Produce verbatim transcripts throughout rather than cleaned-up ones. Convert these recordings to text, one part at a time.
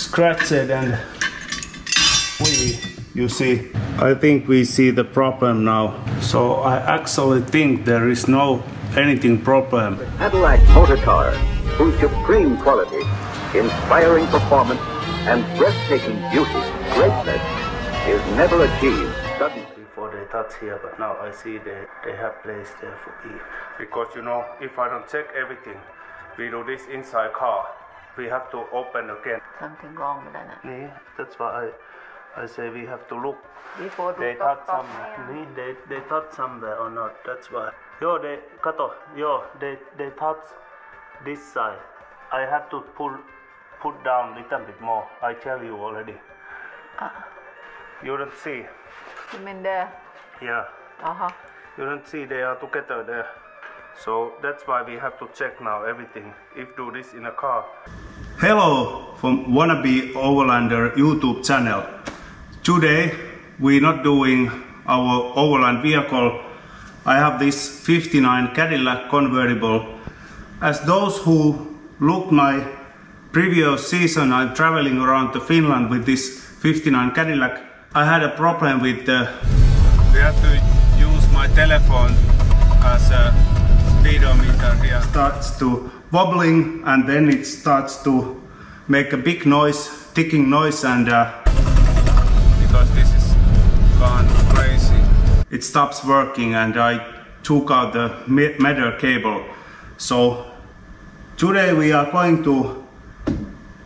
scratched and we, you see. I think we see the problem now. So I actually think there is no anything problem. Cadillac motor car, whose supreme quality, inspiring performance and breathtaking beauty, greatness, is never achieved suddenly. Before they touch here, but now I see they, they have placed there for E. Because you know, if I don't check everything, we do this inside car, we have to open again. Something wrong with that. Yeah, that's why I, I say we have to look. Before they touch somewhere, they, they touch somewhere or not, that's why. Yo, they, Kato, yo, they, they touch this side. I have to pull, put down a little bit more, I tell you already. Uh. You don't see. You mean there? Yeah. Uh-huh. You don't see they are together there. So that's why we have to check now everything. If do this in a car. Hello from Wannabe Overlander YouTube channel. Today we're not doing our overland vehicle. I have this fifty-nine Cadillac convertible. As those who looked my previous season, I'm traveling around to Finland with this fifty-nine Cadillac. I had a problem with the... We have to use my telephone as a speedometer here. It starts to wobbling and then it starts to make a big noise, ticking noise and... Uh, because this is gone crazy. It stops working and I took out the meter cable. So today we are going to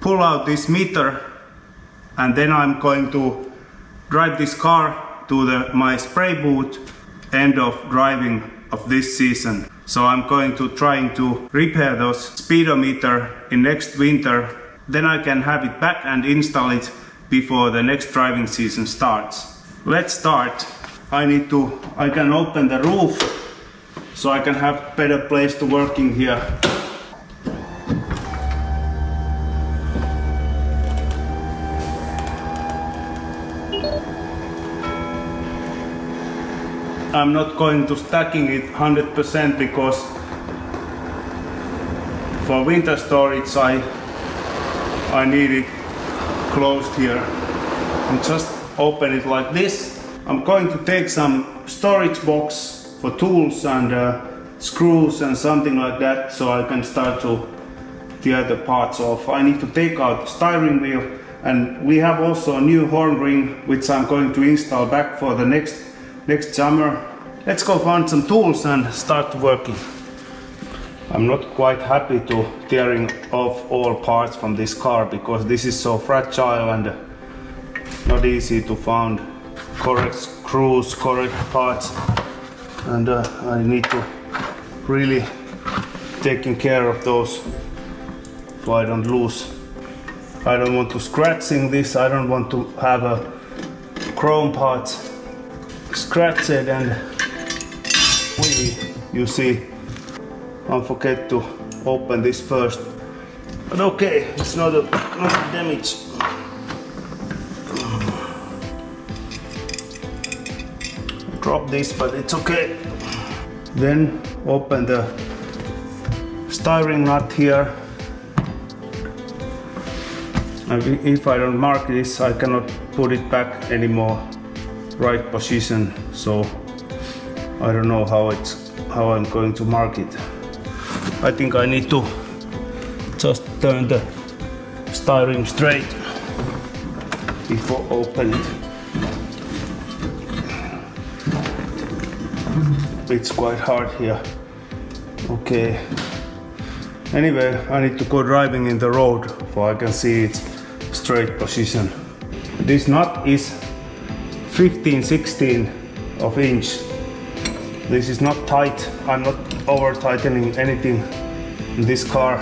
pull out this meter and then I'm going to drive this car to the, my spray booth, end of driving of this season. So I'm going to trying to repair those speedometer in next winter. Then I can have it back and install it before the next driving season starts. Let's start. I need to, I can open the roof so I can have better place to work in here. I'm not going to stacking it one hundred percent because for winter storage I, I need it closed here. I'm just open it like this. I'm going to take some storage box for tools and uh, screws and something like that so I can start to tear the parts off. I need to take out the steering wheel and we have also a new horn ring which I'm going to install back for the next Next summer. Let's go find some tools and start working. I'm not quite happy to tearing off all parts from this car because this is so fragile and not easy to find correct screws, correct parts. And uh, I need to really taking care of those so I don't lose. I don't want to scratching this. I don't want to have a chrome parts. Scratch it and we, you see, don't forget to open this first. But okay, it's not a, not a damage. Drop this, but it's okay. Then open the steering nut here. And if I don't mark this, I cannot put it back anymore. Right position, so I don't know how it's how I'm going to mark it. I think I need to just turn the steering straight before open it. It's quite hard here. Okay. Anyway, I need to go driving in the road so I can see its straight position. This nut is fifteen sixteenths of inch. This is not tight. I'm not over tightening anything in this car.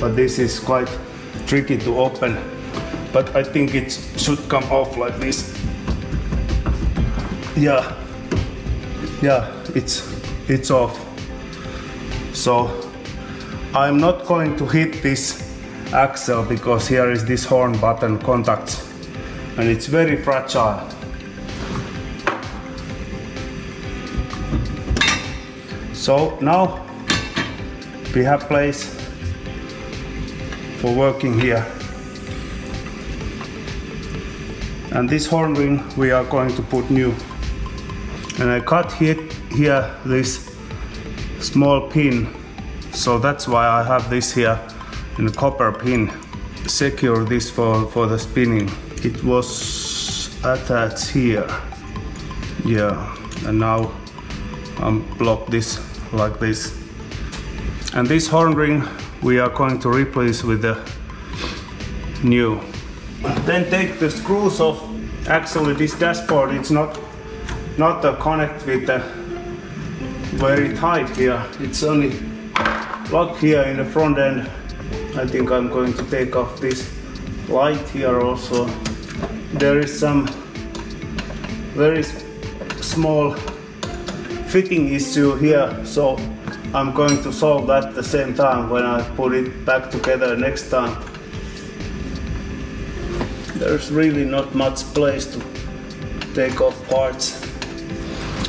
But this is quite tricky to open. But I think it should come off like this. Yeah, yeah, it's it's off. So I'm not going to hit this axle because here is this horn button contacts and it's very fragile. So now we have place for working here. And this horn ring we are going to put new. And I cut here, here this small pin, so that's why I have this here in a copper pin. Secure this for, for the spinning. It was attached here. Yeah, and now I'm block this like this. And this horn ring we are going to replace with the new. Then take the screws off. Actually this dashboard it's not not the connect with the very tight here. It's only locked here in the front end. I think I'm going to take off this light here also. There is some very small fitting issue here, so I'm going to solve that at the same time when I put it back together next time. There's really not much place to take off parts.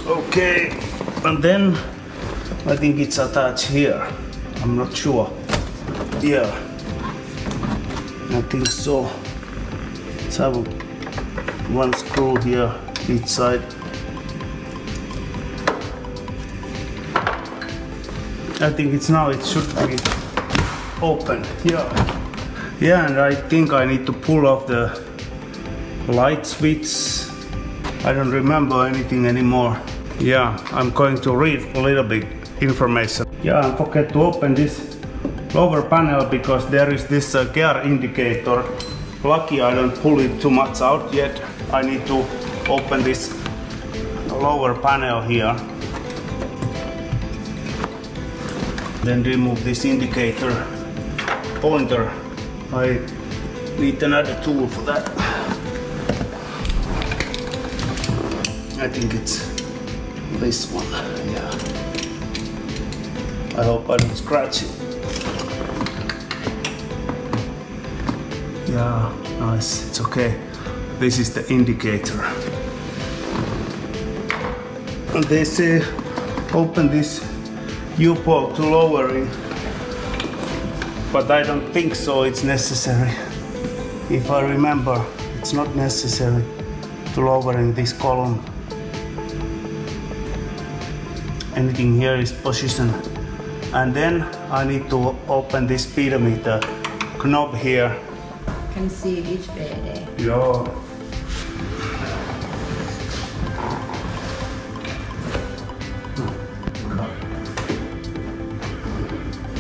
Okay, and then I think it's attached here. I'm not sure. Yeah, I think so. Let's have one screw here each side. I think it's now it should be open. Yeah. Yeah, and I think I need to pull off the light switch. I don't remember anything anymore. Yeah, I'm going to read a little bit information. Yeah, and forget to open this lower panel because there is this uh, gear indicator. Lucky I don't pull it too much out yet. I need to open this lower panel here. Then remove this indicator pointer. I need another tool for that. I think it's this one, yeah. I hope I don't scratch it. Yeah, nice, it's okay. This is the indicator. And they say open this U-bolt to lower it. But I don't think so, it's necessary. If I remember, it's not necessary to lower in this column. Anything here is position. And then I need to open this speedometer knob here. You can see each day. Yeah. No.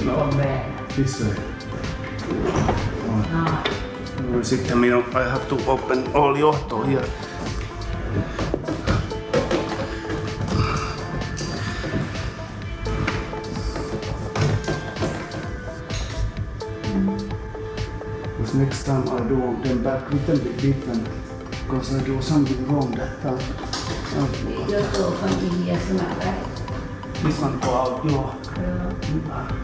No. This way. Oh. No. Sitten minun, I have to open all johto here. Because next time I do them back little bit different. Because I do something wrong that time. This one go out, no. Yeah.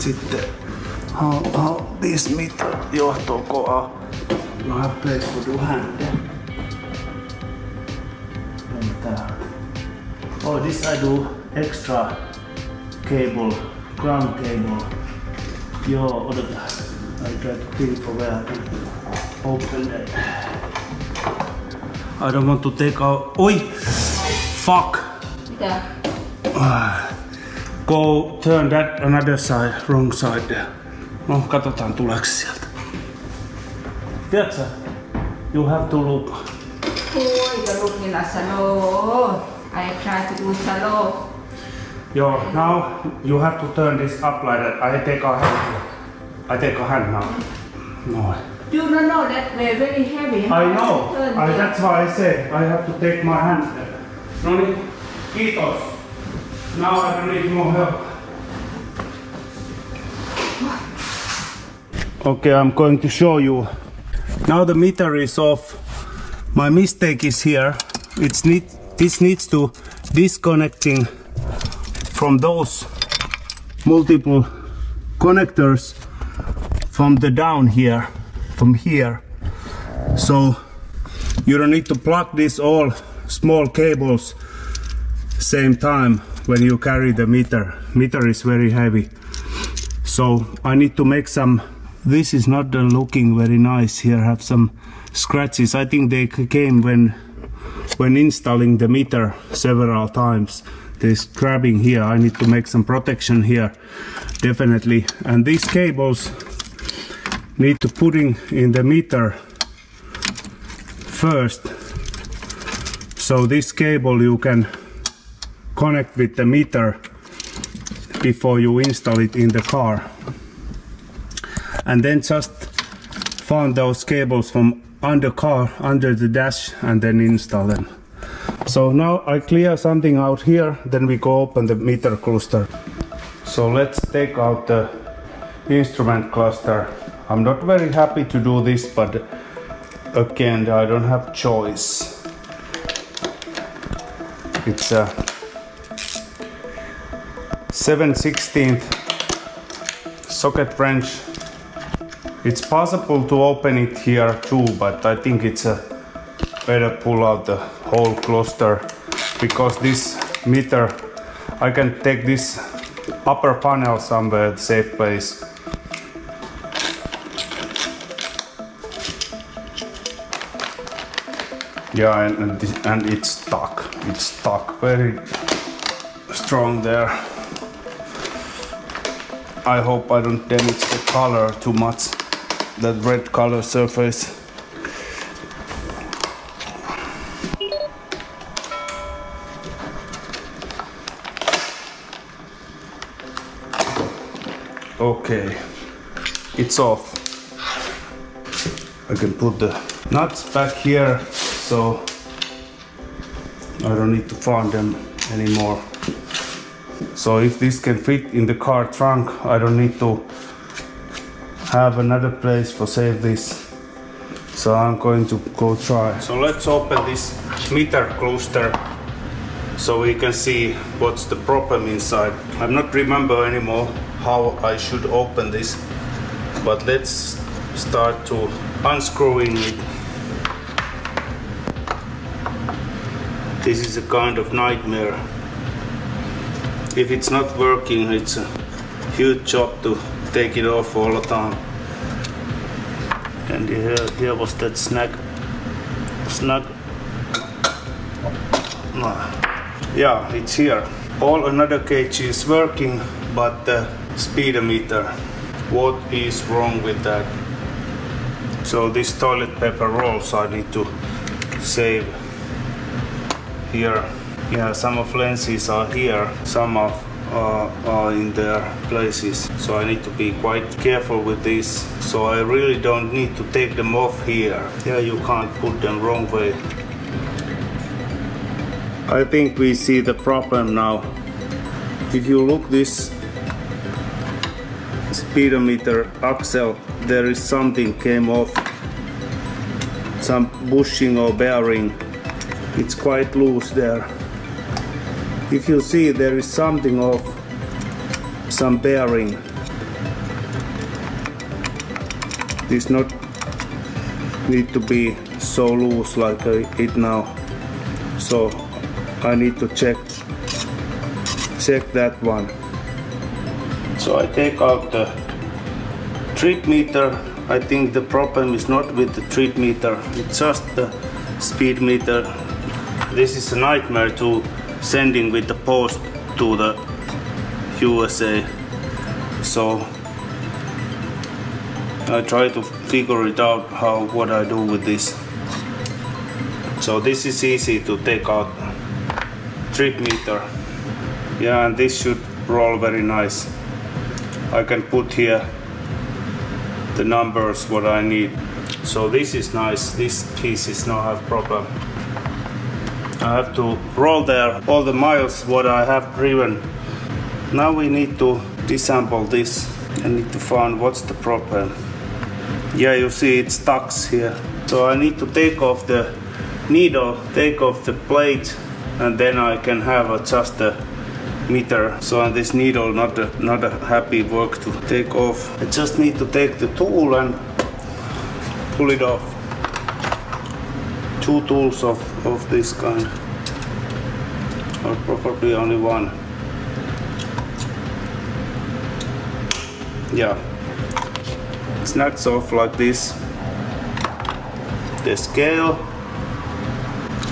Sitten, how, how this meter johto koa? No have place for do hand. Oh, this I do extra cable, ground cable. Joo, odota. I try to think for where I can open it. I don't want to take out. Oi! Fuck! Mitä? Go turn that another side, wrong side there. No, katsotaan tuleeksi sieltä. Tiedätkö? You have to look. Kuinka lukilla sanoo? I try to do salo. Joo, now you have to turn this up like that. I take a hand. I take a hand now. No. You don't know that we're very heavy. How I know. I, that's why I said I have to take my hand there. No niin. Kiitos. Now I don't need more help. Okay, I'm going to show you. Now the meter is off. My mistake is here. It's need, this needs to disconnecting from those multiple connectors from the down here, from here. So you don't need to plug these all small cables same time. when you carry the meter. Meter is very heavy. So I need to make some, this is not looking very nice here, have some scratches. I think they came when when installing the meter several times. This grabbing here, I need to make some protection here, definitely. And these cables need to put in, in the meter first. So this cable you can connect with the meter before you install it in the car. And then just find those cables from under car, under the dash, and then install them. So now I clear something out here, then we go open the meter cluster. So let's take out the instrument cluster. I'm not very happy to do this, but again, I don't have choice. It's a seven sixteenth socket wrench. It's possible to open it here too, but I think it's a better pull out the whole cluster, because this meter, I can take this upper panel somewhere, safe place. Yeah, and, and, this, and it's stuck. It's stuck very strong there. I hope I don't damage the color too much, that red color surface. Okay, it's off. I can put the nuts back here, so I don't need to find them anymore. So if this can fit in the car trunk, I don't need to have another place for save this. So I'm going to go try. So let's open this meter cluster, so we can see what's the problem inside. I'm not remember anymore how I should open this, but let's start to unscrewing it. This is a kind of nightmare. If it's not working, it's a huge job to take it off all the time. And here, here was that snag. Snag. Yeah, it's here. All another cage is working, but the speedometer. What is wrong with that? So this toilet paper rolls I need to save here. Yeah, some of lenses are here, some of uh, are in their places. So I need to be quite careful with this. So I really don't need to take them off here. Yeah, you can't put them wrong way. I think we see the problem now. If you look this speedometer axle, there is something came off, some bushing or bearing. It's quite loose there. If you see, there is something off, some bearing. This not need to be so loose like it now. So I need to check check that one. So I take out the trip meter. I think the problem is not with the trip meter, it's just the speed meter. This is a nightmare to sending with the post to the U S A. So I try to figure it out how what I do with this. So this is easy to take out. Trip meter. Yeah, and this should roll very nice. I can put here the numbers what I need. So this is nice. This piece is not have problem. I have to roll there all the miles what I have driven. Now we need to disassemble this. I need to find what's the problem. Yeah, you see it's stuck here. So I need to take off the needle, take off the plate, and then I can have a, just the meter. So on this needle, not a, not a happy work to take off. I just need to take the tool and pull it off. Two tools of, of this kind, or probably only one. yeah, it's not soft like this. The scale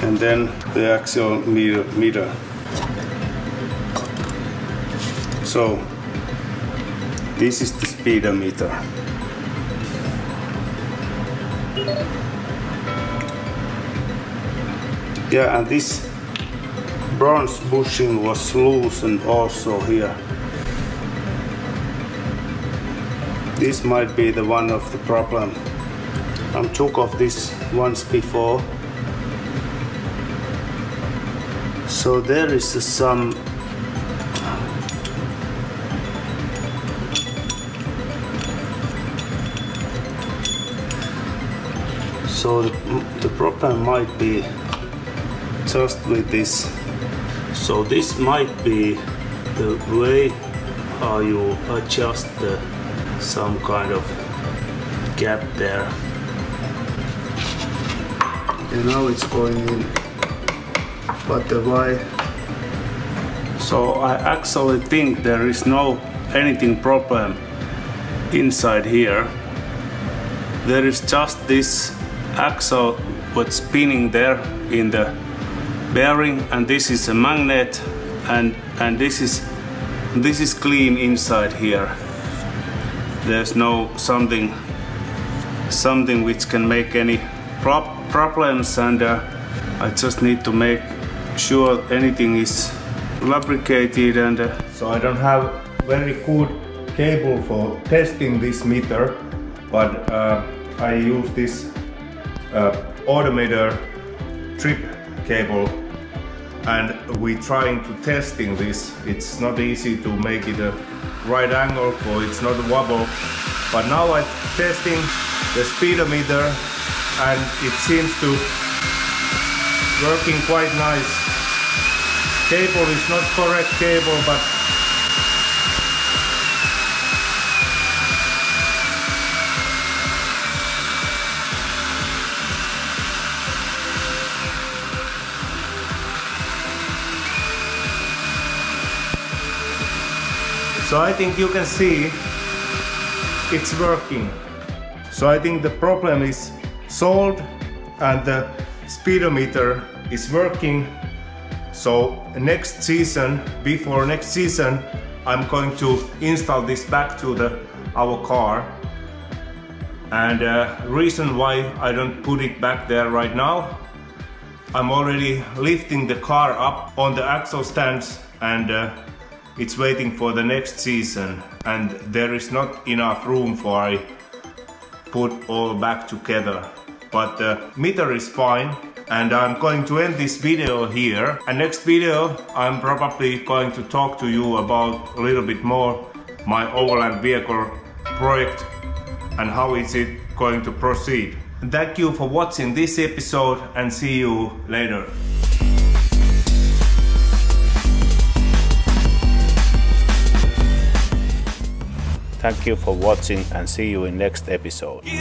and then the axial meter, meter. So this is the speedometer. Yeah, and this bronze bushing was loosened also here. This might be the one of the problem. I took off this once before. So there is some So the, the problem might be just with this. So this might be the way how you adjust the, some kind of gap there. And now it's going in, but the why? So I actually think there is no anything problem inside here. There is just this axle was spinning there in the bearing, and this is a magnet, and and this is this is clean inside here. There's no something something which can make any prop problems, and uh, I just need to make sure anything is lubricated, and uh, so I don't have very good cable for testing this meter, but uh, I use this Uh, Automator trip cable, and we're trying to testing this. It's not easy to make it a right angle, or it's not a wobble, but now I'm testing the speedometer and it seems to working quite nice. Cable is not correct cable, but so I think you can see it's working. So I think the problem is solved and the speedometer is working. So next season, before next season, I'm going to install this back to the, our car. And uh, reason why I don't put it back there right now, I'm already lifting the car up on the axle stands, and uh, it's waiting for the next season, and there is not enough room for I put all back together. But the meter is fine, and I'm going to end this video here. And next video I'm probably going to talk to you about a little bit more my overland vehicle project and how is it going to proceed. Thank you for watching this episode, and see you later. Thank you for watching, and see you in next episode.